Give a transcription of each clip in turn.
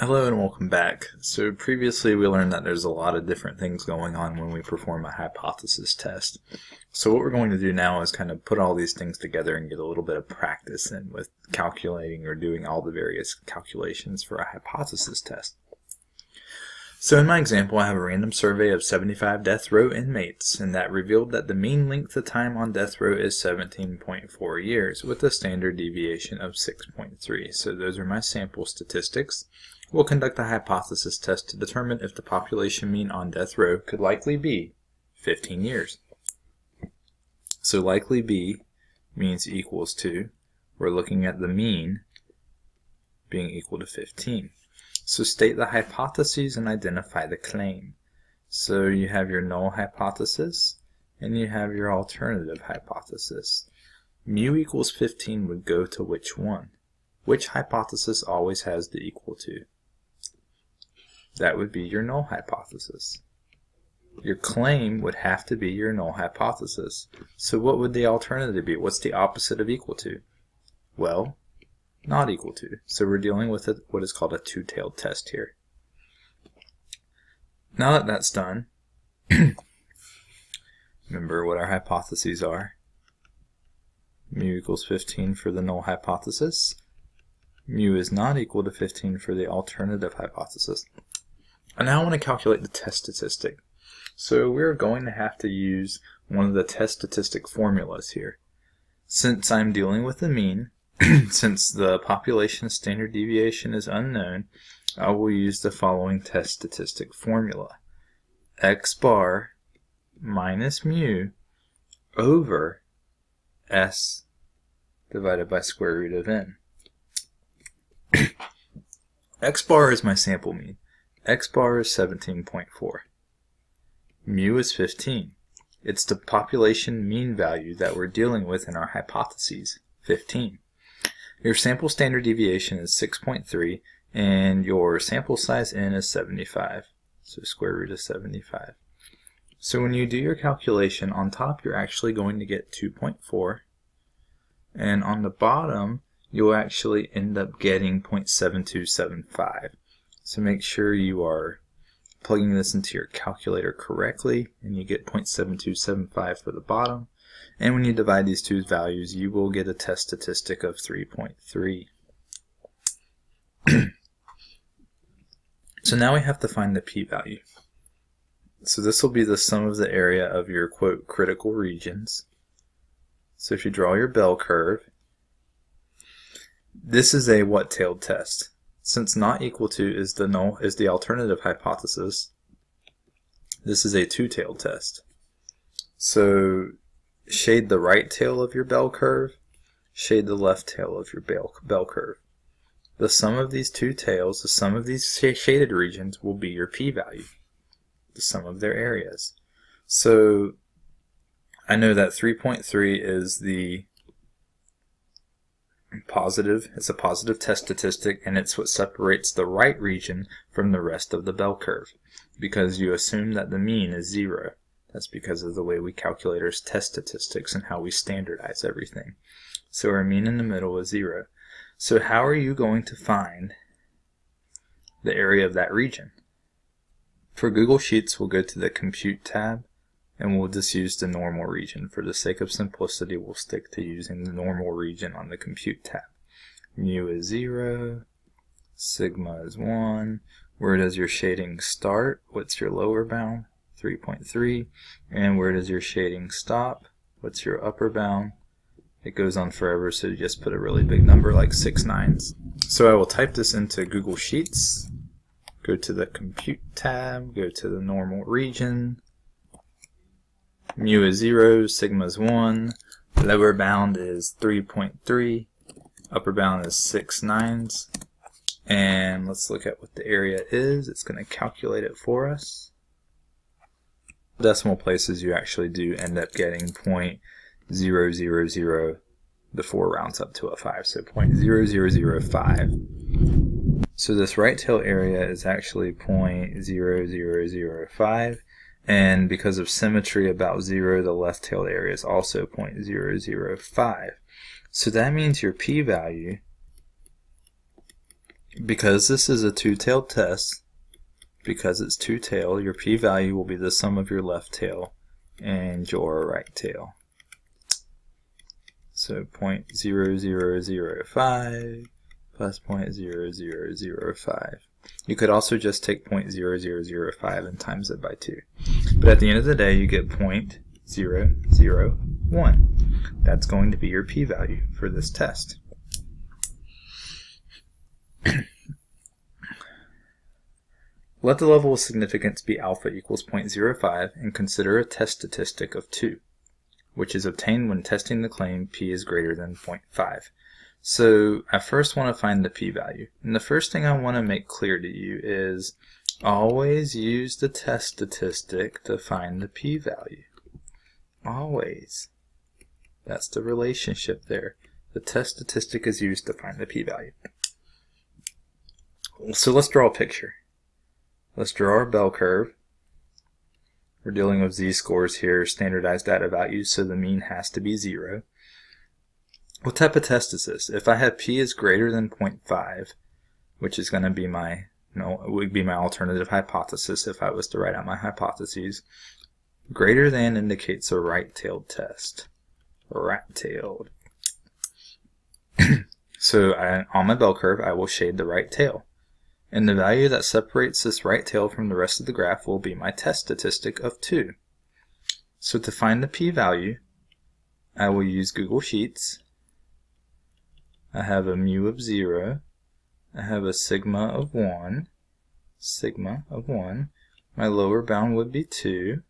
Hello and welcome back. So previously we learned that there's a lot of different things going on when we perform a hypothesis test. So what we're going to do now is kind of put all these things together and get a little bit of practice in with calculating or doing all the various calculations for a hypothesis test. So in my example, I have a random survey of 75 death row inmates, and that revealed that the mean length of time on death row is 17.4 years with a standard deviation of 6.3. So those are my sample statistics. We'll conduct a hypothesis test to determine if the population mean on death row could likely be 15 years. So likely be means equals to, we're looking at the mean being equal to 15. So state the hypotheses and identify the claim. So you have your null hypothesis and you have your alternative hypothesis. Mu equals 15 would go to which one? Which hypothesis always has the equal to? That would be your null hypothesis. Your claim would have to be your null hypothesis. So what would the alternative be? What's the opposite of equal to? Well, not equal to. So we're dealing with what is called a two-tailed test here. Now that that's done, remember what our hypotheses are. Mu equals 15 for the null hypothesis. Mu is not equal to 15 for the alternative hypothesis. And now I want to calculate the test statistic. So we're going to have to use one of the test statistic formulas here. Since I'm dealing with the mean, since the population standard deviation is unknown, I will use the following test statistic formula. X bar minus mu over S divided by square root of N. X bar is my sample mean. X bar is 17.4. Mu is 15. It's the population mean value that we're dealing with in our hypotheses, 15. Your sample standard deviation is 6.3 and your sample size N is 75. So square root of 75. So when you do your calculation on top, you're actually going to get 2.4, and on the bottom you'll actually end up getting 0.7275. So make sure you are plugging this into your calculator correctly, and you get 0.7275 for the bottom. And when you divide these two values, you will get a test statistic of 3.3. So now we have to find the p-value. So this will be the sum of the area of your, quote, critical regions. So if you draw your bell curve, this is a what-tailed test. Since not equal to is the null, is the alternative hypothesis, this is a two-tailed test. So shade the right tail of your bell curve, shade the left tail of your bell curve. The sum of these two tails, the sum of these shaded regions, will be your p-value, the sum of their areas. So I know that 3.3 is the positive, it's a positive test statistic, and it's what separates the right region from the rest of the bell curve, because you assume that the mean is 0. That's because of the way we calculate our test statistics and how we standardize everything. So our mean in the middle is 0. So how are you going to find the area of that region? For Google Sheets, we'll go to the Compute tab, and we'll just use the normal region. For the sake of simplicity, we'll stick to using the normal region on the Compute tab. Mu is 0, sigma is 1. Where does your shading start? What's your lower bound? 3.3. And where does your shading stop? What's your upper bound? It goes on forever, so you just put a really big number like 6 9s. So I will type this into Google Sheets, go to the Compute tab, go to the normal region. Mu is 0, sigma is 1, lower bound is 3.3, upper bound is 6 9s, and let's look at what the area is. It's going to calculate it for us. Decimal places, you actually do end up getting 0.000, the 4 rounds up to a 5, so 0.0005. So this right tail area is actually 0.0005, and because of symmetry about 0, the left tail area is also 0.005. So that means your p-value Because this is a two-tailed test, because it's two-tailed, your p-value will be the sum of your left tail and your right tail. So 0.0005 plus 0.0005. You could also just take 0.0005 and times it by 2. But at the end of the day, you get 0.001. That's going to be your p-value for this test. Let the level of significance be alpha equals 0.05 and consider a test statistic of 2, which is obtained when testing the claim p is greater than 0.5. So I first want to find the p-value. And the first thing I want to make clear to you is always use the test statistic to find the p-value. Always. That's the relationship there. The test statistic is used to find the p-value. So let's draw a picture. Let's draw our bell curve. We're dealing with z-scores here, standardized data values, so the mean has to be 0. What type of test is this? If I have p is greater than 0.5, which is going to be my, no, it would be my alternative hypothesis if I was to write out my hypotheses. Greater than indicates a right-tailed test. Right-tailed. So on my bell curve, I will shade the right tail. And the value that separates this right tail from the rest of the graph will be my test statistic of 2. So to find the p-value, I will use Google Sheets. I have a mu of 0. I have a sigma of 1. Sigma of 1. My lower bound would be 2.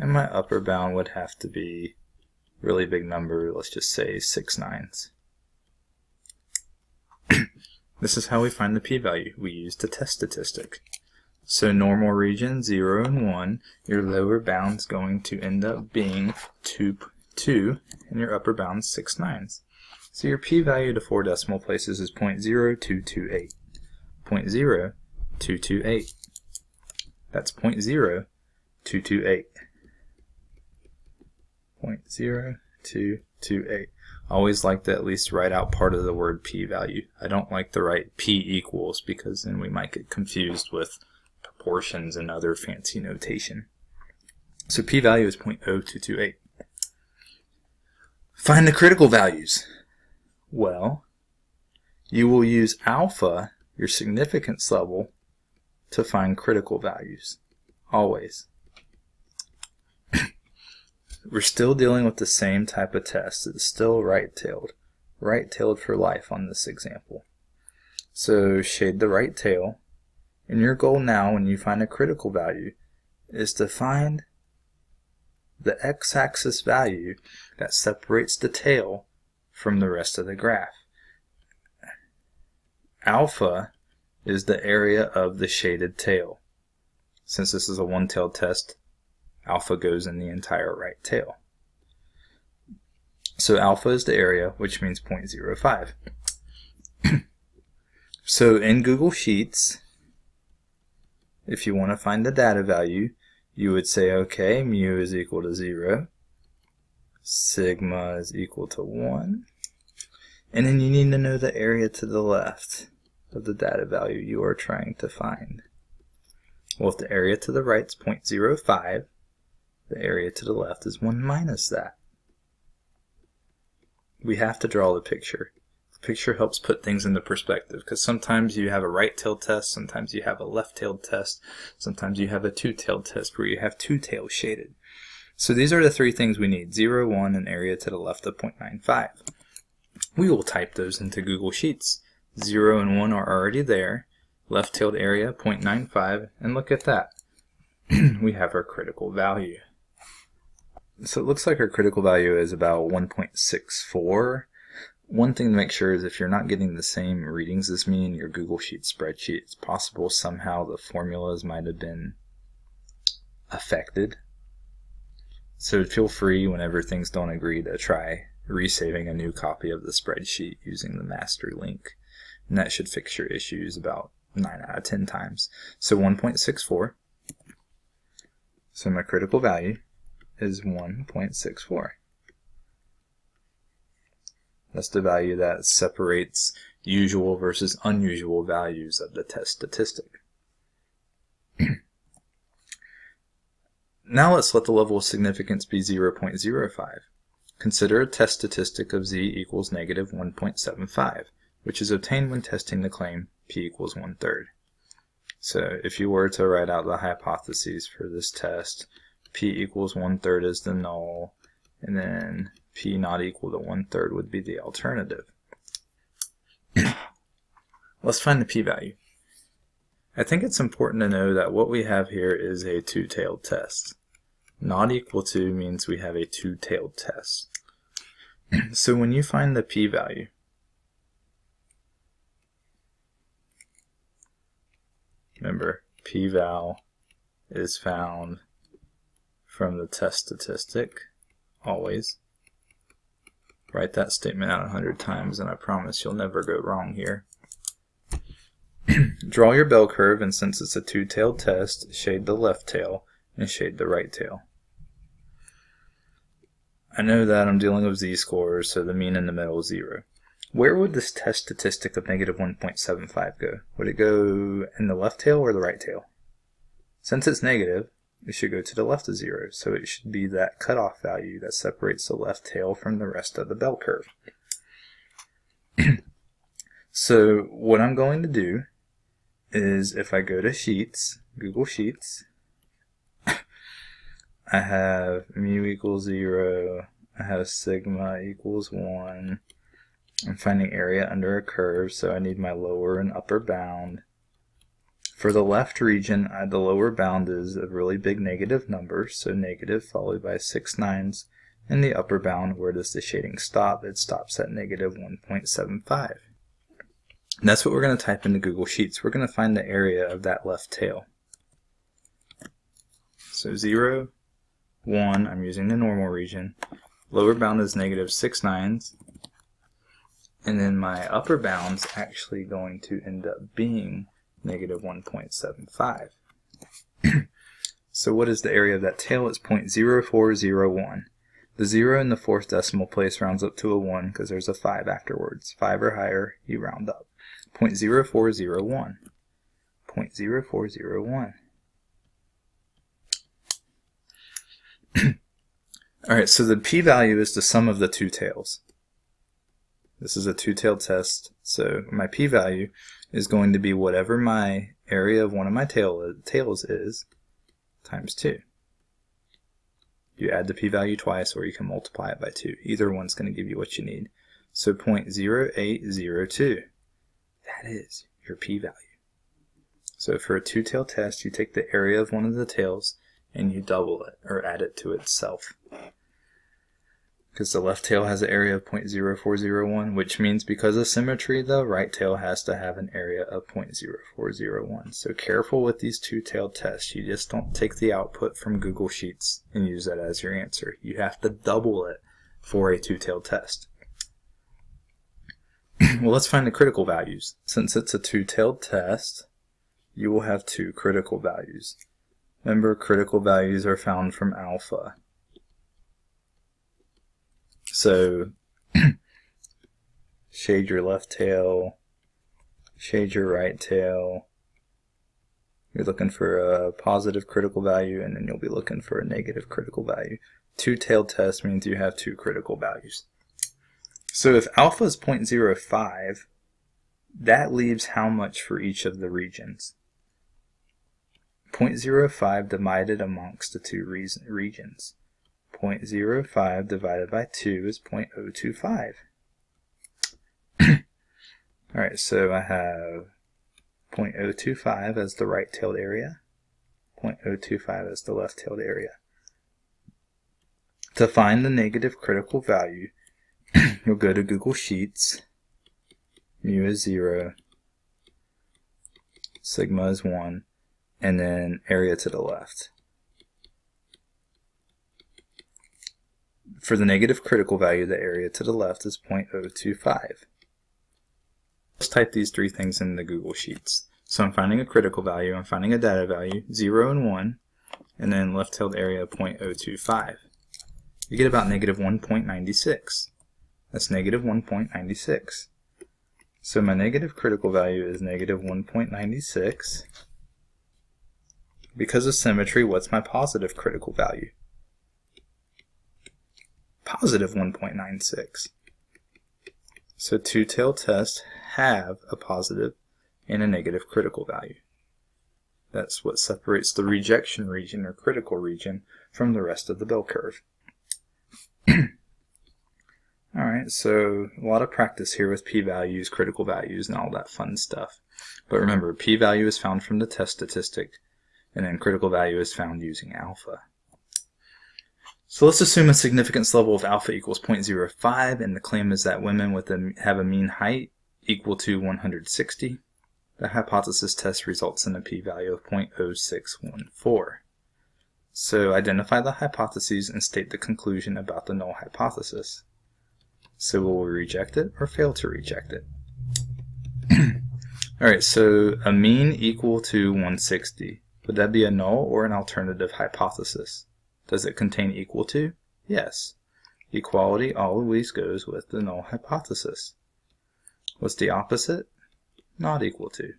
And my upper bound would have to be a really big number, let's just say 6 nines. This is how we find the p-value. We use the test statistic. So normal region 0 and 1, your lower bound's going to end up being 2, and your upper bound 6 nines. So your p-value to 4 decimal places is 0.0228. 0.0228. That's 0.0228. 0.0228. Always like to at least write out part of the word p-value. I don't like to write p equals because then we might get confused with proportions and other fancy notation. So p-value is 0.0228. Find the critical values. Well, you will use alpha, your significance level, to find critical values. Always. We're still dealing with the same type of test. It's still right-tailed. Right-tailed for life on this example. So shade the right tail. And your goal now when you find a critical value is to find the x-axis value that separates the tail from the rest of the graph. Alpha is the area of the shaded tail. Since this is a one-tailed test, alpha goes in the entire right tail. So alpha is the area, which means 0.05. So in Google Sheets, if you want to find the data value, you would say, okay, mu is equal to 0, sigma is equal to 1, and then you need to know the area to the left of the data value you are trying to find. Well, if the area to the right is 0.05, the area to the left is 1 minus that. We have to draw the picture. The picture helps put things into perspective because sometimes you have a right-tailed test, sometimes you have a left-tailed test, sometimes you have a two-tailed test where you have two tails shaded. So these are the three things we need: 0, 1, and area to the left of 0.95. We will type those into Google Sheets. 0 and 1 are already there. Left-tailed area, 0.95, and look at that. We have our critical value. So it looks like our critical value is about 1.64. One thing to make sure is if you're not getting the same readings as me in your Google Sheets spreadsheet, it's possible somehow the formulas might have been affected. So feel free, whenever things don't agree, to try resaving a new copy of the spreadsheet using the master link. And that should fix your issues about 9 out of 10 times. So 1.64. So my critical value is 1.64. That's the value that separates usual versus unusual values of the test statistic. Now let's let the level of significance be 0.05. Consider a test statistic of z equals negative 1.75, which is obtained when testing the claim p equals 1/3. So if you were to write out the hypotheses for this test, p equals 1/3 is the null, and then p not equal to 1/3 would be the alternative. Let's find the p-value. I think it's important to know that what we have here is a two-tailed test. Not equal to means we have a two-tailed test. So when you find the p-value, remember p-val is found from the test statistic, always. Write that statement out 100 times and I promise you'll never go wrong here. Draw your bell curve, and since it's a two-tailed test, shade the left tail and shade the right tail. I know that I'm dealing with z-scores, so the mean in the middle is 0. Where would this test statistic of negative 1.75 go? Would it go in the left tail or the right tail? Since it's negative, it should go to the left of 0, so it should be that cutoff value that separates the left tail from the rest of the bell curve. So what I'm going to do is, if I go to Sheets, Google Sheets, I have mu equals 0, I have sigma equals 1, I'm finding area under a curve, so I need my lower and upper bound. For the left region, the lower bound is a really big negative number, so negative followed by 6 nines, and the upper bound, where does the shading stop? It stops at negative 1.75. And that's what we're going to type into Google Sheets. We're going to find the area of that left tail. So 0, 1, I'm using the normal region. Lower bound is negative 6 nines. And then my upper bound's actually going to end up being negative 1.75. So what is the area of that tail? It's 0.0401. The 0 in the fourth decimal place rounds up to a 1 because there's a 5 afterwards. 5 or higher, you round up. 0.0401. 0.0401. Alright, so the p-value is the sum of the two tails. This is a two-tailed test, so my p-value is going to be whatever my area of one of my tails is times 2. You add the p-value twice, or you can multiply it by 2. Either one's going to give you what you need. So 0.0802. That is your p-value. So for a two-tailed test, you take the area of one of the tails and you double it, or add it to itself. Because the left tail has an area of 0.0401, which means because of symmetry, the right tail has to have an area of 0.0401. So careful with these two-tailed tests. You just don't take the output from Google Sheets and use that as your answer. You have to double it for a two-tailed test. Well, let's find the critical values. Since it's a two-tailed test, you will have two critical values. Remember, critical values are found from alpha. So shade your left tail, shade your right tail. You're looking for a positive critical value, and then you'll be looking for a negative critical value. Two-tailed test means you have two critical values. So if alpha is 0.05, that leaves how much for each of the regions? 0.05 divided amongst the two regions. 0.05 divided by 2 is 0.025. Alright, so I have 0.025 as the right-tailed area, 0.025 as the left-tailed area. To find the negative critical value, you'll go to Google Sheets, mu is 0, sigma is 1, and then area to the left. For the negative critical value, the area to the left is 0.025. Let's type these three things in the Google Sheets. So I'm finding a critical value, I'm finding a data value, 0 and 1, and then left-tailed area 0.025. You get about negative 1.96. That's negative 1.96. So my negative critical value is negative 1.96. Because of symmetry, what's my positive critical value? Positive 1.96. So two-tailed tests have a positive and a negative critical value. That's what separates the rejection region or critical region from the rest of the bell curve. Alright, so a lot of practice here with p-values, critical values, and all that fun stuff. But remember, p-value is found from the test statistic, and then critical value is found using alpha. So let's assume a significance level of alpha equals 0.05, and the claim is that women with have a mean height equal to 160. The hypothesis test results in a p-value of 0.0614. So identify the hypotheses and state the conclusion about the null hypothesis. So will we reject it or fail to reject it? Alright, so a mean equal to 160. Would that be a null or an alternative hypothesis? Does it contain equal to? Yes. Equality always goes with the null hypothesis. What's the opposite? Not equal to.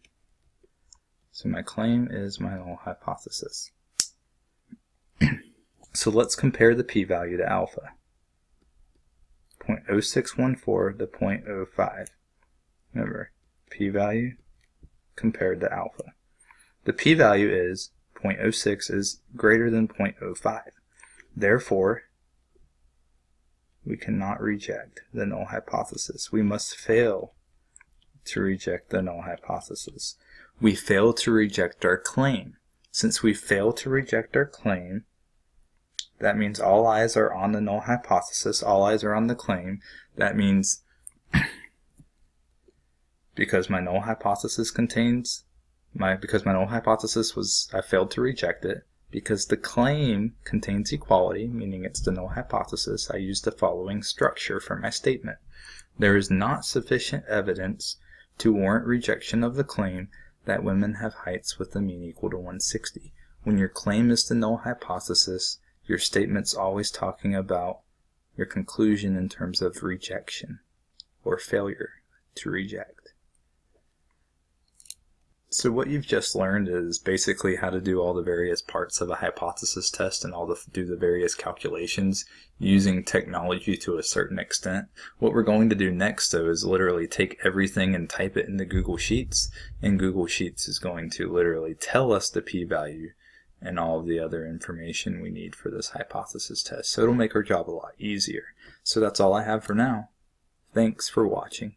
So my claim is my null hypothesis. So let's compare the p-value to alpha. 0.0614 to 0.05. Remember, p-value compared to alpha. The p-value is 0.06 is greater than 0.05. Therefore, we cannot reject the null hypothesis. We must fail to reject the null hypothesis. We fail to reject our claim. Since we fail to reject our claim, that means all eyes are on the null hypothesis, all eyes are on the claim. That means because my null hypothesis I failed to reject it, because the claim contains equality, meaning it's the null hypothesis, I use the following structure for my statement. There is not sufficient evidence to warrant rejection of the claim that women have heights with a mean equal to 160. When your claim is the null hypothesis, your statement's always talking about your conclusion in terms of rejection or failure to reject. So what you've just learned is basically how to do all the various parts of a hypothesis test and do the various calculations using technology to a certain extent. What we're going to do next, though, is literally take everything and type it into Google Sheets, and Google Sheets is going to literally tell us the p-value and all of the other information we need for this hypothesis test. So it'll make our job a lot easier. So that's all I have for now. Thanks for watching.